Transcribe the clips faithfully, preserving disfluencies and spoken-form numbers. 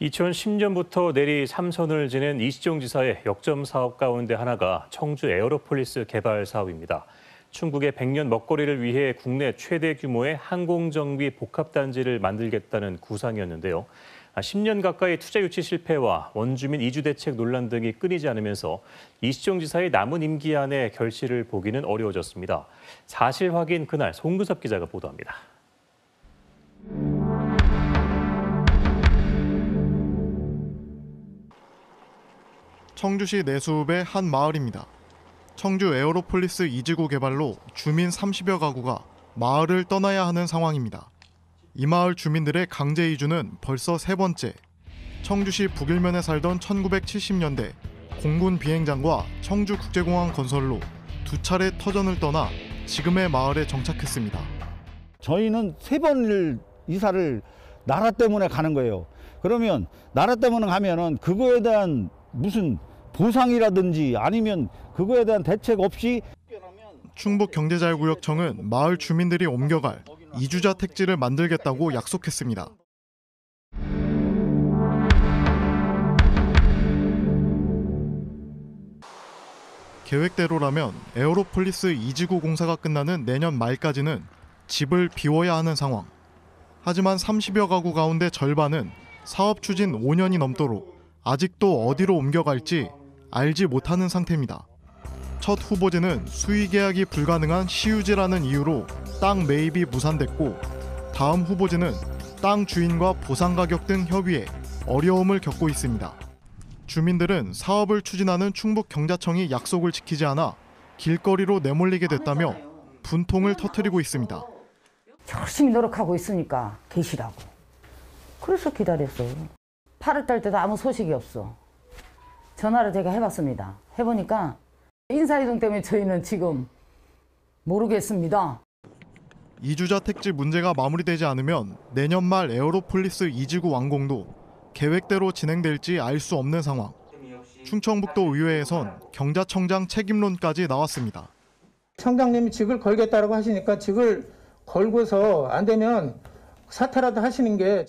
이천십 년부터 내리 삼 선을 지낸 이시종 지사의 역점 사업 가운데 하나가 청주 에어로폴리스 개발 사업입니다. 충북의 백 년 먹거리를 위해 국내 최대 규모의 항공정비 복합단지를 만들겠다는 구상이었는데요. 십 년 가까이 투자 유치 실패와 원주민 이주 대책 논란 등이 끊이지 않으면서 이시종 지사의 남은 임기 안에 결실을 보기는 어려워졌습니다. 사실 확인 그날 송근섭 기자가 보도합니다. 청주시 내수읍의 한 마을입니다. 청주 에어로폴리스 이지구 개발로 주민 삼십여 가구가 마을을 떠나야 하는 상황입니다. 이 마을 주민들의 강제 이주는 벌써 세 번째. 청주시 북일면에 살던 천구백칠십 년대 공군 비행장과 청주국제공항 건설로 두 차례 터전을 떠나 지금의 마을에 정착했습니다. 저희는 세 번을 이사를 나라 때문에 가는 거예요. 그러면 나라 때문에 가면은 그거에 대한 무슨 보상이라든지 아니면 그거에 대한 대책 없이 충북경제자유구역청은 마을 주민들이 옮겨갈 이주자 택지를 만들겠다고 약속했습니다. 계획대로라면 에어로폴리스 이지구 공사가 끝나는 내년 말까지는 집을 비워야 하는 상황. 하지만 삼십여 가구 가운데 절반은 사업 추진 오 년이 넘도록 아직도 어디로 옮겨갈지 알지 못하는 상태입니다. 첫 후보지는 수의 계약이 불가능한 시유지라는 이유로 땅 매입이 무산됐고, 다음 후보지는 땅 주인과 보상 가격 등 협의에 어려움을 겪고 있습니다. 주민들은 사업을 추진하는 충북경자청이 약속을 지키지 않아 길거리로 내몰리게 됐다며 분통을 터뜨리고 있습니다. 열심히 노력하고 있으니까 계시라고. 그래서 기다렸어요. 팔월 달 때도 아무 소식이 없어. 전화를 제가 해봤습니다. 해보니까 인사이동 때문에 저희는 지금 모르겠습니다. 이주자 택지 문제가 마무리되지 않으면 내년 말 에어로폴리스 이지구 완공도 계획대로 진행될지 알 수 없는 상황. 충청북도 의회에선 경자청장 책임론까지 나왔습니다. 청장님이 직을 걸겠다라고 하시니까 직을 걸고서 안 되면 사퇴라도 하시는 게.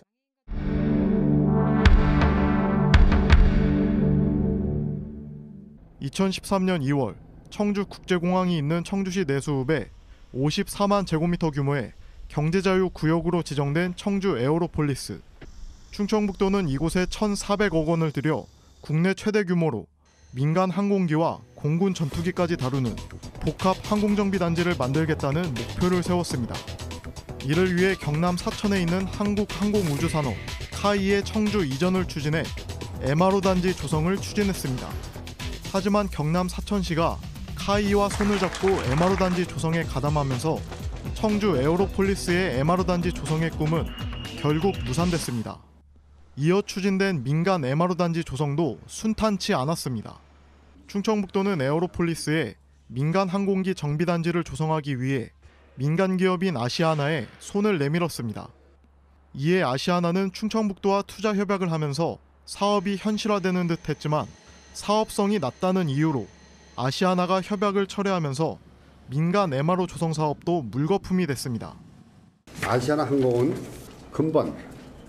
이천십삼 년 이월 청주국제공항이 있는 청주시 내수읍에 오십사만 제곱미터 규모의 경제자유구역으로 지정된 청주 에어로폴리스. 충청북도는 이곳에 천사백억 원을 들여 국내 최대 규모로 민간 항공기와 공군 전투기까지 다루는 복합 항공정비단지를 만들겠다는 목표를 세웠습니다. 이를 위해 경남 사천에 있는 한국항공우주산업 카이의 청주 이전을 추진해 엠알오 단지 조성을 추진했습니다. 하지만 경남 사천시가 카이와 손을 잡고 엠알오 단지 조성에 가담하면서 청주 에어로폴리스의 엠알오 단지 조성의 꿈은 결국 무산됐습니다. 이어 추진된 민간 엠알오 단지 조성도 순탄치 않았습니다. 충청북도는 에어로폴리스에 민간 항공기 정비 단지를 조성하기 위해 민간 기업인 아시아나에 손을 내밀었습니다. 이에 아시아나는 충청북도와 투자 협약을 하면서 사업이 현실화되는 듯했지만 사업성이 낮다는 이유로 아시아나가 협약을 철회하면서 민간 엠알오 조성 사업도 물거품이 됐습니다. 아시아나 항공은 금번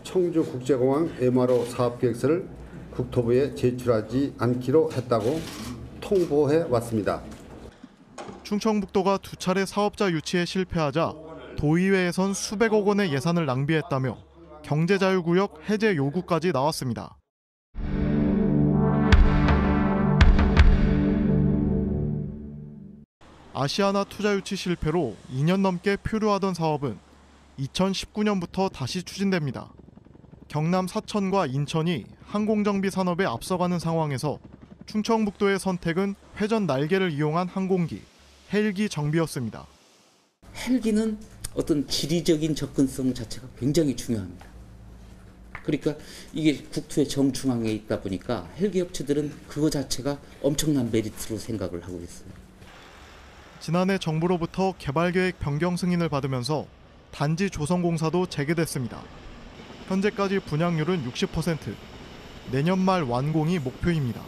청주국제공항 엠알오 사업계획서를 국토부에 제출하지 않기로 했다고 통보해 왔습니다. 충청북도가 두 차례 사업자 유치에 실패하자 도의회에선 수백억 원의 예산을 낭비했다며 경제자유구역 해제 요구까지 나왔습니다. 아시아나 투자 유치 실패로 이 년 넘게 표류하던 사업은 이천십구 년부터 다시 추진됩니다. 경남 사천과 인천이 항공정비 산업에 앞서가는 상황에서 충청북도의 선택은 회전 날개를 이용한 항공기, 헬기 정비였습니다. 헬기는 어떤 지리적인 접근성 자체가 굉장히 중요합니다. 그러니까 이게 국토의 정중앙에 있다 보니까 헬기 업체들은 그거 자체가 엄청난 메리트로 생각을 하고 있습니다. 지난해 정부로부터 개발계획 변경 승인을 받으면서 단지 조성공사도 재개됐습니다. 현재까지 분양률은 육십 퍼센트, 내년 말 완공이 목표입니다.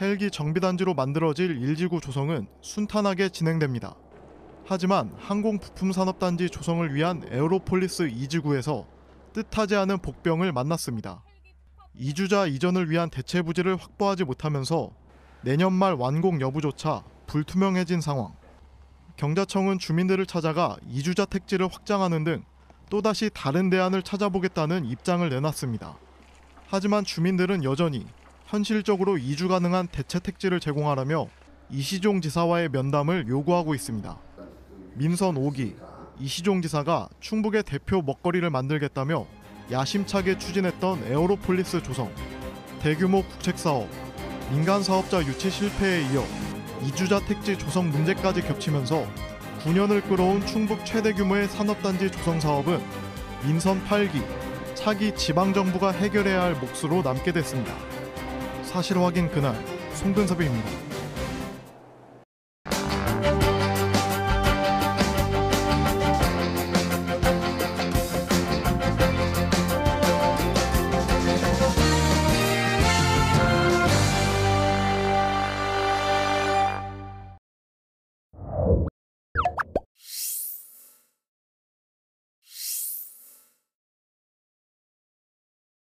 헬기 정비단지로 만들어질 일지구 조성은 순탄하게 진행됩니다. 하지만 항공부품산업단지 조성을 위한 에어로폴리스 이지구에서 뜻하지 않은 복병을 만났습니다. 이주자 이전을 위한 대체 부지를 확보하지 못하면서 내년 말 완공 여부조차 불투명해진 상황. 경자청은 주민들을 찾아가 이주자 택지를 확장하는 등 또다시 다른 대안을 찾아보겠다는 입장을 내놨습니다. 하지만 주민들은 여전히 현실적으로 이주 가능한 대체 택지를 제공하라며 이시종 지사와의 면담을 요구하고 있습니다. 민선 오 기, 이시종 지사가 충북의 대표 먹거리를 만들겠다며 야심차게 추진했던 에어로폴리스 조성, 대규모 국책사업, 민간 사업자 유치 실패에 이어 이주자 택지 조성 문제까지 겹치면서 구 년을 끌어온 충북 최대 규모의 산업단지 조성 사업은 민선 팔 기, 차기 지방정부가 해결해야 할 몫으로 남게 됐습니다. 사실 확인 그날, 송근섭입니다.